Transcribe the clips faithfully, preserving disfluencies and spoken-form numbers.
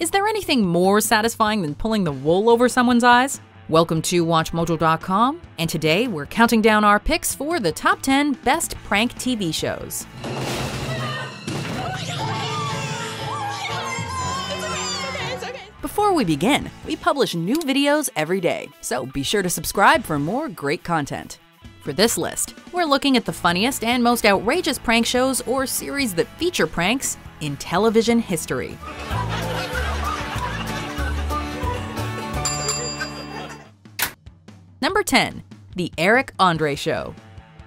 Is there anything more satisfying than pulling the wool over someone's eyes? Welcome to Watch Mojo dot com, and today we're counting down our picks for the top ten best prank T V shows. Before we begin, we publish new videos every day, so be sure to subscribe for more great content. For this list, we're looking at the funniest and most outrageous prank shows or series that feature pranks in television history. Number ten. The Eric Andre Show.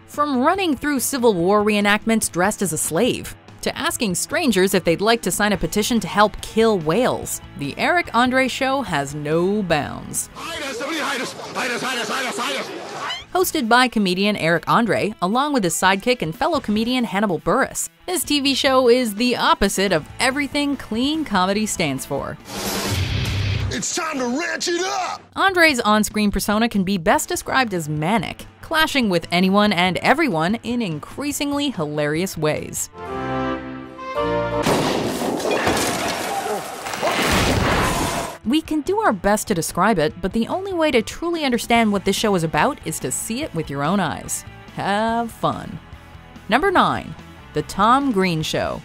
From running through Civil War reenactments dressed as a slave, to asking strangers if they'd like to sign a petition to help kill whales, The Eric Andre Show has no bounds. Hide us, somebody hide us. Hide us, hide us, hide us, hide us. Hosted by comedian Eric Andre, along with his sidekick and fellow comedian Hannibal Burris, this T V show is the opposite of everything clean comedy stands for. It's time to ranch it up! Andre's on-screen persona can be best described as manic, clashing with anyone and everyone in increasingly hilarious ways. We can do our best to describe it, but the only way to truly understand what this show is about is to see it with your own eyes. Have fun. Number nine. The Tom Green Show.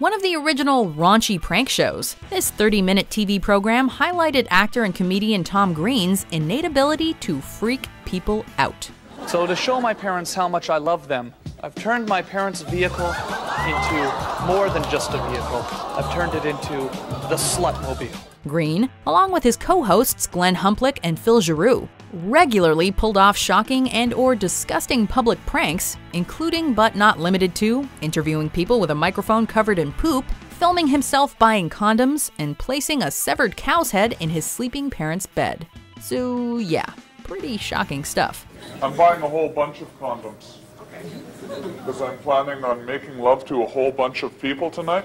One of the original raunchy prank shows, this thirty-minute T V program highlighted actor and comedian Tom Green's innate ability to freak people out. So to show my parents how much I love them, I've turned my parents' vehicle into more than just a vehicle. I've turned it into the Slutmobile. Green, along with his co-hosts Glenn Humplick and Phil Giroux, regularly pulled off shocking and or disgusting public pranks, including but not limited to interviewing people with a microphone covered in poop, filming himself buying condoms, and placing a severed cow's head in his sleeping parents' bed. So yeah, pretty shocking stuff. I'm buying a whole bunch of condoms because I'm planning on making love to a whole bunch of people tonight.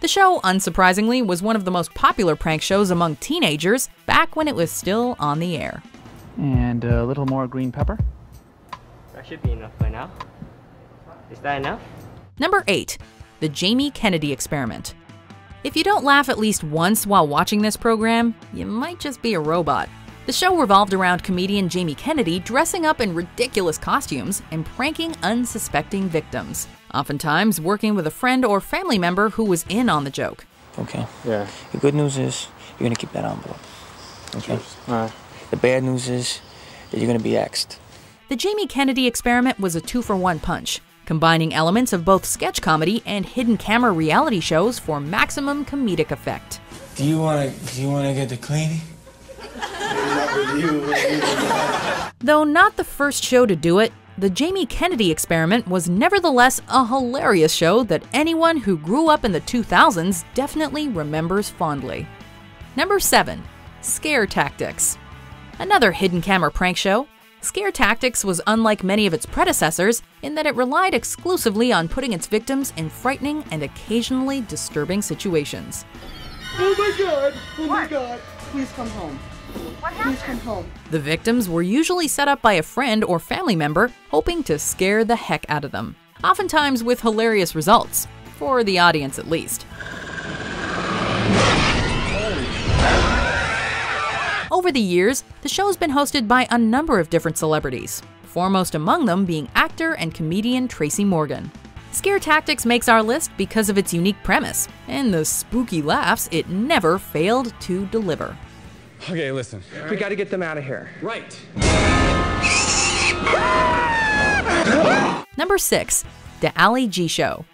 The show, unsurprisingly, was one of the most popular prank shows among teenagers back when it was still on the air. And a little more green pepper. That should be enough by now. Is that enough? Number eight. The Jamie Kennedy Experiment. If you don't laugh at least once while watching this program, you might just be a robot. The show revolved around comedian Jamie Kennedy dressing up in ridiculous costumes and pranking unsuspecting victims, oftentimes working with a friend or family member who was in on the joke. Okay. Yeah. The good news is you're going to keep that envelope. Okay. All right. The bad news is that you're going to be axed. The Jamie Kennedy Experiment was a two-for-one punch, combining elements of both sketch comedy and hidden camera reality shows for maximum comedic effect. Do you want to do you want to get the cleaning? Though not the first show to do it, The Jamie Kennedy Experiment was nevertheless a hilarious show that anyone who grew up in the two thousands definitely remembers fondly. Number seven. Scare Tactics. Another hidden camera prank show, Scare Tactics was unlike many of its predecessors in that it relied exclusively on putting its victims in frightening and occasionally disturbing situations. Oh my god! Oh my god! Please come home. What happened? The victims were usually set up by a friend or family member hoping to scare the heck out of them, oftentimes with hilarious results, for the audience at least. Over the years, the show's been hosted by a number of different celebrities, foremost among them being actor and comedian Tracy Morgan. Scare Tactics makes our list because of its unique premise and the spooky laughs it never failed to deliver. Okay, listen. We gotta get them out of here. Right. Number six. Da Ali G Show.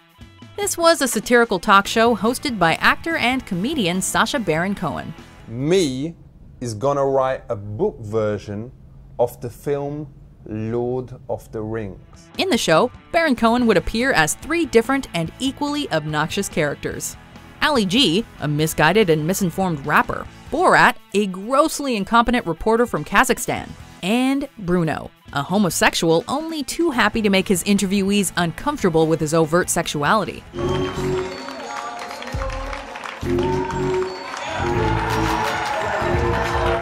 This was a satirical talk show hosted by actor and comedian Sacha Baron Cohen. Me is gonna write a book version of the film Lord of the Rings. In the show, Baron Cohen would appear as three different and equally obnoxious characters. Ali G, a misguided and misinformed rapper, Borat, a grossly incompetent reporter from Kazakhstan, and Bruno, a homosexual only too happy to make his interviewees uncomfortable with his overt sexuality.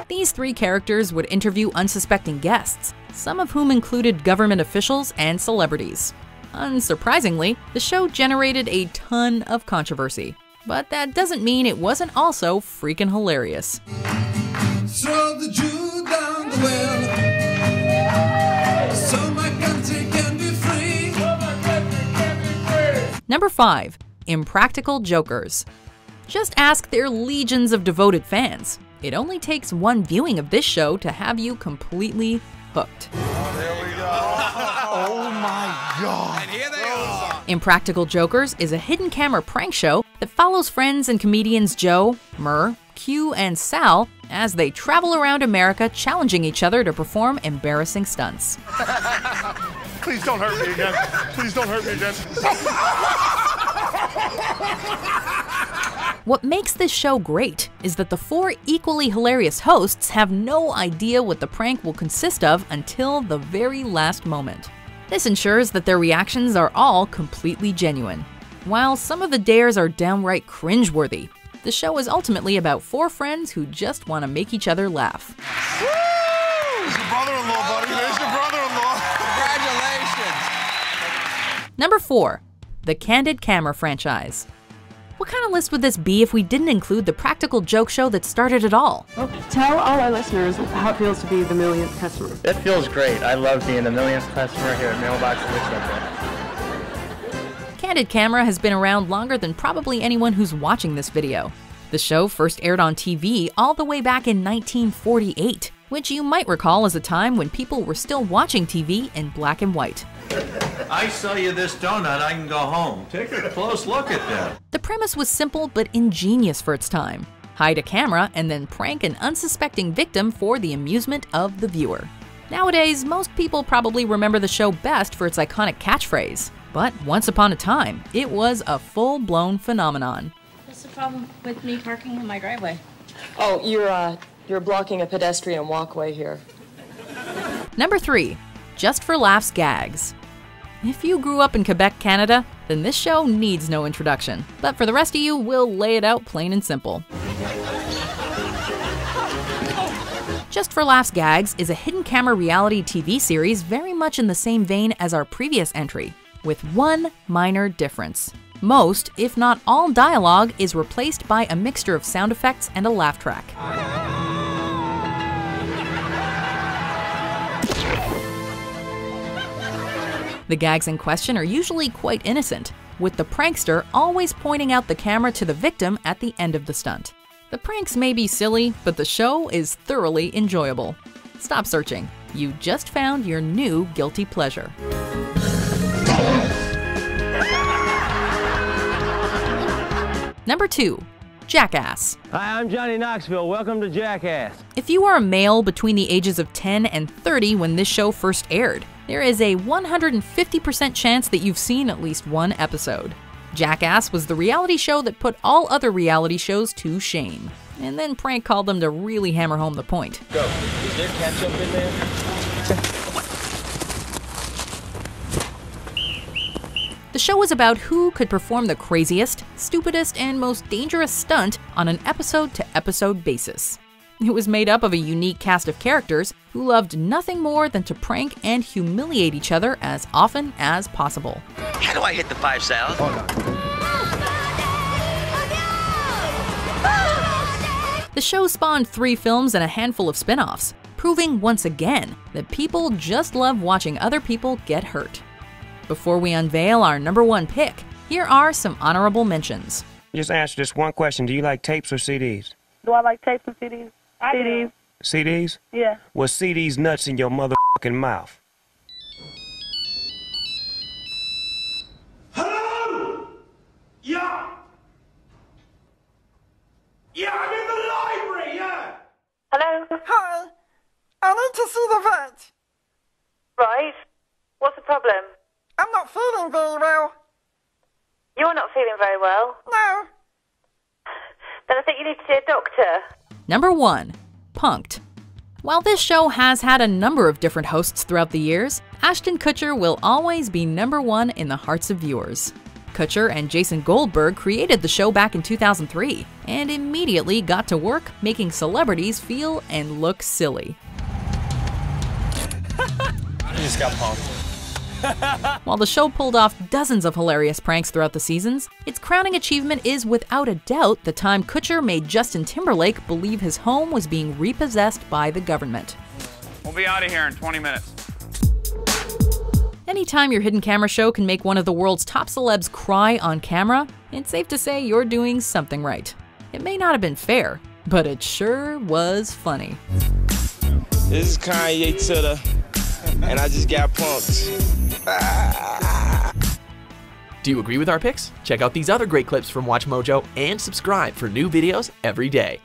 These three characters would interview unsuspecting guests, some of whom included government officials and celebrities. Unsurprisingly, the show generated a ton of controversy, but that doesn't mean it wasn't also freaking hilarious. Throw the Jew down the well, so my country can be free. So my country can be free. Number five, Impractical Jokers. Just ask their legions of devoted fans. It only takes one viewing of this show to have you completely hooked. Oh, there we go. Oh my God. And here they are. Impractical Jokers is a hidden camera prank show that follows friends and comedians Joe, Murr, Q, and Sal as they travel around America challenging each other to perform embarrassing stunts. Please don't hurt me again. Please don't hurt me again. What makes this show great is that the four equally hilarious hosts have no idea what the prank will consist of until the very last moment. This ensures that their reactions are all completely genuine. While some of the dares are downright cringeworthy, the show is ultimately about four friends who just want to make each other laugh. Woo! There's your brother-in-law, buddy. There's your brother-in-law. Congratulations. Number four, the Candid Camera franchise. What kind of list would this be if we didn't include the practical joke show that started it all? Well, tell all our listeners how it feels to be the millionth customer. It feels great. I love being the millionth customer here at Mailbox Elixir. Candid Camera has been around longer than probably anyone who's watching this video. The show first aired on T V all the way back in nineteen forty-eight, which you might recall as a time when people were still watching T V in black and white. I sell you this donut, I can go home. Take a close look at that. The premise was simple but ingenious for its time. Hide a camera and then prank an unsuspecting victim for the amusement of the viewer. Nowadays, most people probably remember the show best for its iconic catchphrase. But once upon a time, it was a full-blown phenomenon. What's the problem with me parking in my driveway? Oh, you're, uh, you're blocking a pedestrian walkway here. Number three. Just for Laughs Gags. If you grew up in Quebec, Canada, then this show needs no introduction. But for the rest of you, we'll lay it out plain and simple. Just for Laughs Gags is a hidden camera reality T V series very much in the same vein as our previous entry, with one minor difference. Most, if not all, dialogue is replaced by a mixture of sound effects and a laugh track. The gags in question are usually quite innocent, with the prankster always pointing out the camera to the victim at the end of the stunt. The pranks may be silly, but the show is thoroughly enjoyable. Stop searching. You just found your new guilty pleasure. Number two. Jackass. Hi, I'm Johnny Knoxville. Welcome to Jackass. If you are a male between the ages of ten and thirty when this show first aired, there is a one hundred fifty percent chance that you've seen at least one episode. Jackass was the reality show that put all other reality shows to shame, and then prank called them to really hammer home the point. Go. Is there ketchup in there? The show was about who could perform the craziest, stupidest, and most dangerous stunt on an episode-to-episode basis. It was made up of a unique cast of characters who loved nothing more than to prank and humiliate each other as often as possible. How do I hit the five salad? Oh, no. Oh, no. The show spawned three films and a handful of spin-offs, proving once again that people just love watching other people get hurt. Before we unveil our number one pick, here are some honorable mentions. Just answer this one question. Do you like tapes or C Ds? Do I like tapes and C Ds? C Ds. C Ds? Yeah. Well, C Ds nuts in your motherfucking mouth. Hello? Yeah. Yeah, I'm in the library, yeah. Hello? Hi. I need to see the vet. Right. What's the problem? I'm not feeling very well. You're not feeling very well? No. Then I think you need to see a doctor. Number one. Punked. While this show has had a number of different hosts throughout the years, Ashton Kutcher will always be number one in the hearts of viewers. Kutcher and Jason Goldberg created the show back in two thousand three and immediately got to work making celebrities feel and look silly. I just got punked. While the show pulled off dozens of hilarious pranks throughout the seasons, its crowning achievement is without a doubt the time Kutcher made Justin Timberlake believe his home was being repossessed by the government. We'll be out of here in twenty minutes. Anytime your hidden camera show can make one of the world's top celebs cry on camera, it's safe to say you're doing something right. It may not have been fair, but it sure was funny. This is Kanye to the, and I just got punked. Ah. Do you agree with our picks? Check out these other great clips from WatchMojo and subscribe for new videos every day.